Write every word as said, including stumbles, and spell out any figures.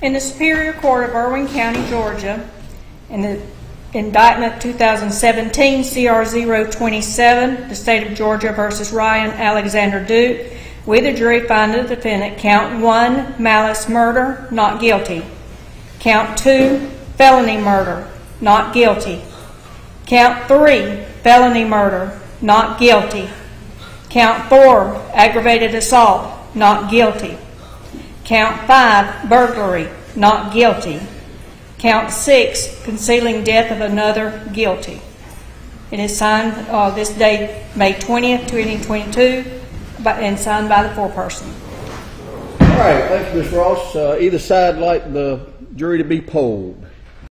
In the Superior Court of Irwin County, Georgia, in the indictment two thousand seventeen C R zero twenty-seven, the State of Georgia versus Ryan Alexander Duke, we the jury find the defendant count one, malice murder, not guilty. Count two, felony murder, not guilty. Count three, felony murder, not guilty. Count four, aggravated assault, not guilty. Count five, burglary, not guilty. Count six, concealing death of another, guilty. It is signed uh, this day, May twentieth, twenty twenty-two, by, and signed by the foreperson. All right, thank you, Miz Ross. Uh, either side like the jury to be polled.